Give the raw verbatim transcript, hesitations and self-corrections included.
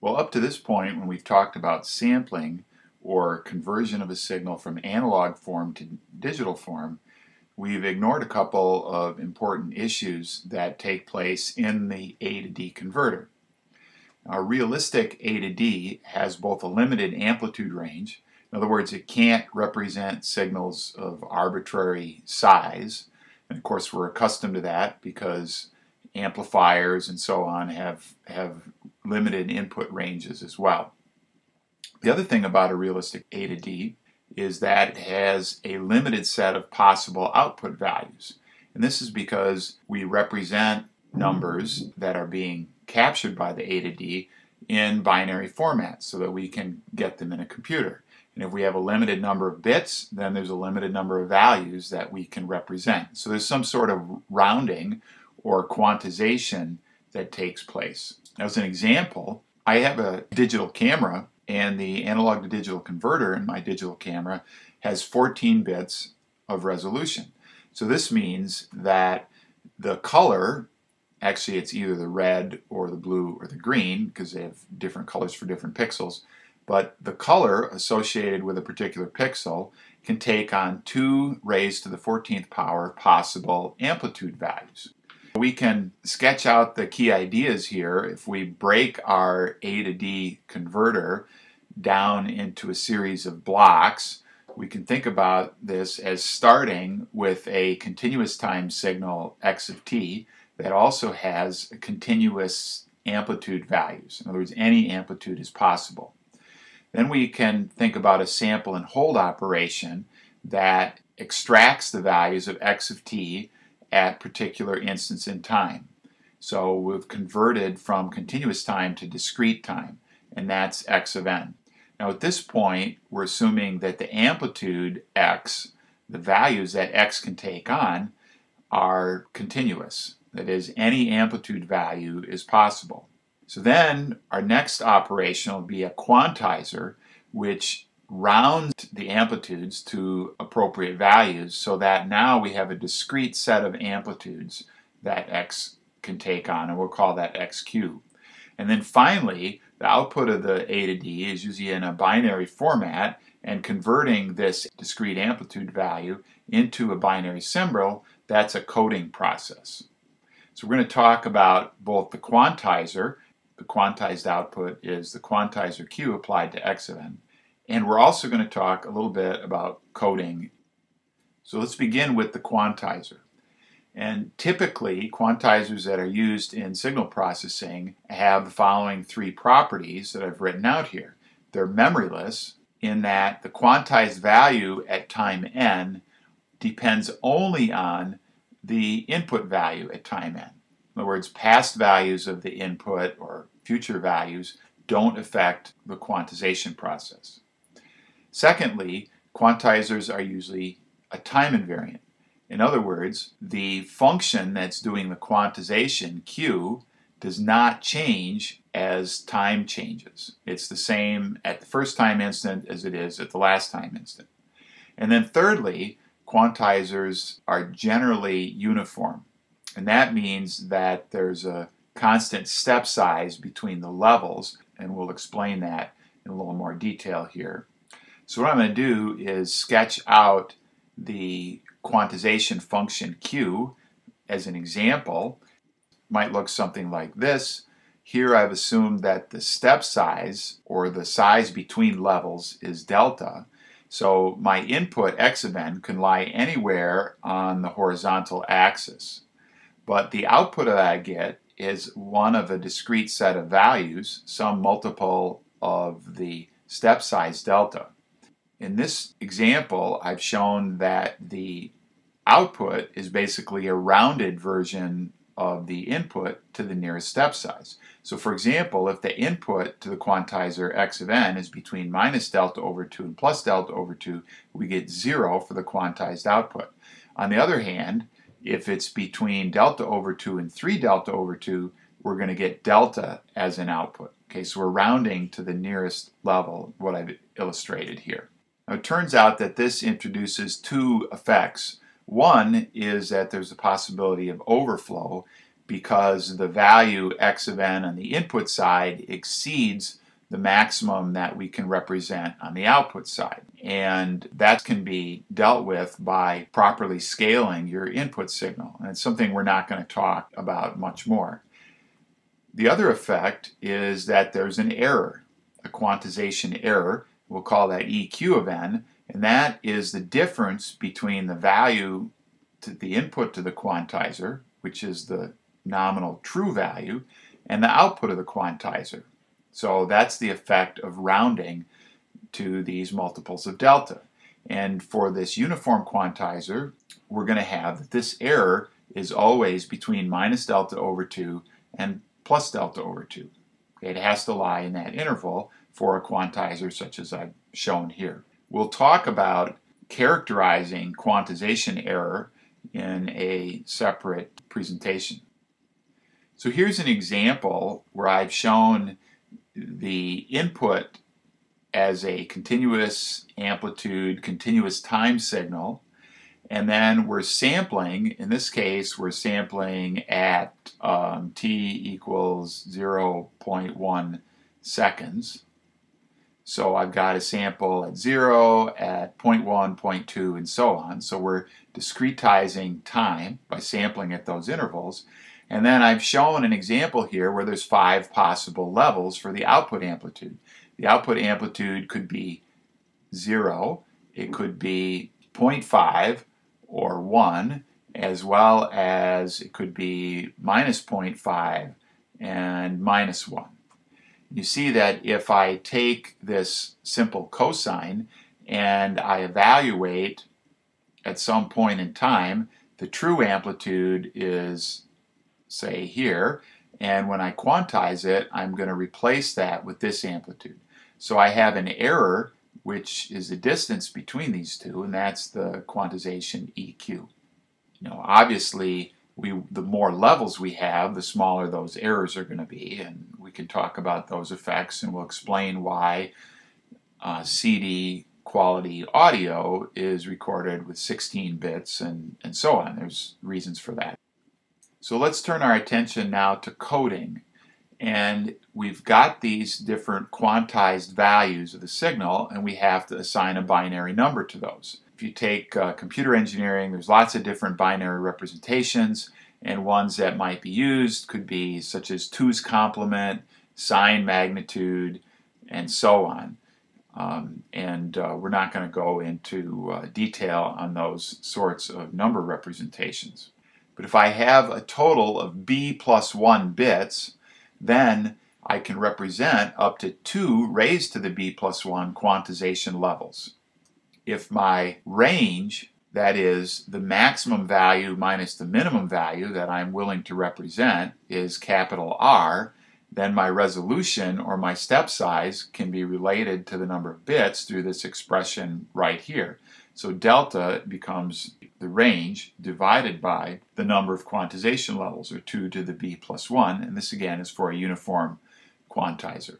Well, up to this point, when we've talked about sampling or conversion of a signal from analog form to digital form, we've ignored a couple of important issues that take place in the A to D converter. A realistic A to D has both a limited amplitude range, in other words, it can't represent signals of arbitrary size, and of course we're accustomed to that because amplifiers and so on have, have limited input ranges as well. The other thing about a realistic A to D is that it has a limited set of possible output values. And this is because we represent numbers that are being captured by the A to D in binary format so that we can get them in a computer. And if we have a limited number of bits, then there's a limited number of values that we can represent. So there's some sort of rounding or quantization that takes place. As an example, I have a digital camera, and the analog to digital converter in my digital camera has fourteen bits of resolution. So this means that the color, actually it's either the red or the blue or the green, because they have different colors for different pixels, but the color associated with a particular pixel can take on two raised to the fourteenth power possible amplitude values. We can sketch out the key ideas here. If we break our A to D converter down into a series of blocks, we can think about this as starting with a continuous time signal x of t that also has continuous amplitude values. In other words, any amplitude is possible. Then we can think about a sample and hold operation that extracts the values of x of t at particular instance in time. So we've converted from continuous time to discrete time, and that's x of n. Now at this point, we're assuming that the amplitude x, the values that x can take on, are continuous. That is, any amplitude value is possible. So then our next operation will be a quantizer, which round the amplitudes to appropriate values so that now we have a discrete set of amplitudes that x can take on, and we'll call that x cubed. And then finally, the output of the A to D is usually in a binary format, and converting this discrete amplitude value into a binary symbol, that's a coding process. So we're going to talk about both the quantizer, the quantized output is the quantizer Q applied to x of n, and we're also going to talk a little bit about coding. So let's begin with the quantizer. And typically, quantizers that are used in signal processing have the following three properties that I've written out here. They're memoryless in that the quantized value at time n depends only on the input value at time n. In other words, past values of the input or future values don't affect the quantization process. Secondly, quantizers are usually a time invariant. In other words, the function that's doing the quantization, Q, does not change as time changes. It's the same at the first time instant as it is at the last time instant. And then thirdly, quantizers are generally uniform. And that means that there's a constant step size between the levels, and we'll explain that in a little more detail here. So what I'm going to do is sketch out the quantization function Q as an example. It might look something like this. Here I've assumed that the step size, or the size between levels, is delta. So my input x of n can lie anywhere on the horizontal axis. But the output that I get is one of a discrete set of values, some multiple of the step size delta. In this example, I've shown that the output is basically a rounded version of the input to the nearest step size. So for example, if the input to the quantizer x of n is between minus delta over two and plus delta over two, we get zero for the quantized output. On the other hand, if it's between delta over two and three delta over two, we're going to get delta as an output. Okay, so we're rounding to the nearest level, what I've illustrated here. Now it turns out that this introduces two effects. One is that there's a possibility of overflow because the value x of n on the input side exceeds the maximum that we can represent on the output side. And that can be dealt with by properly scaling your input signal. And it's something we're not going to talk about much more. The other effect is that there's an error, a quantization error. We'll call that E Q of n, and that is the difference between the value to the input to the quantizer, which is the nominal true value, and the output of the quantizer. So that's the effect of rounding to these multiples of delta. And for this uniform quantizer, we're going to have that this error is always between minus delta over two and plus delta over two. It has to lie in that interval for a quantizer such as I've shown here. We'll talk about characterizing quantization error in a separate presentation. So here's an example where I've shown the input as a continuous amplitude, continuous time signal, and then we're sampling. In this case, we're sampling at um, t equals zero point one seconds. So I've got a sample at zero, at zero point one, zero point two, and so on. So we're discretizing time by sampling at those intervals. And then I've shown an example here where there's five possible levels for the output amplitude. The output amplitude could be zero, it could be zero point five or one, as well as it could be minus zero point five and minus one. You see that if I take this simple cosine and I evaluate at some point in time, the true amplitude is, say, here, and when I quantize it, I'm going to replace that with this amplitude. So I have an error, which is the distance between these two, and that's the quantization E Q. You know, obviously, We, the more levels we have, the smaller those errors are going to be, and we can talk about those effects, and we'll explain why uh, C D quality audio is recorded with sixteen bits and, and so on. There's reasons for that. So let's turn our attention now to coding. And we've got these different quantized values of the signal, and we have to assign a binary number to those. If you take uh, computer engineering, there's lots of different binary representations, and ones that might be used could be such as two's complement, sine magnitude, and so on. Um, and uh, we're not going to go into uh, detail on those sorts of number representations. But if I have a total of b plus one bits, then I can represent up to two raised to the b plus one quantization levels. If my range, that is the maximum value minus the minimum value that I'm willing to represent, is capital R, then my resolution or my step size can be related to the number of bits through this expression right here. So delta becomes the range divided by the number of quantization levels, or two to the b plus one, and this again is for a uniform quantizer.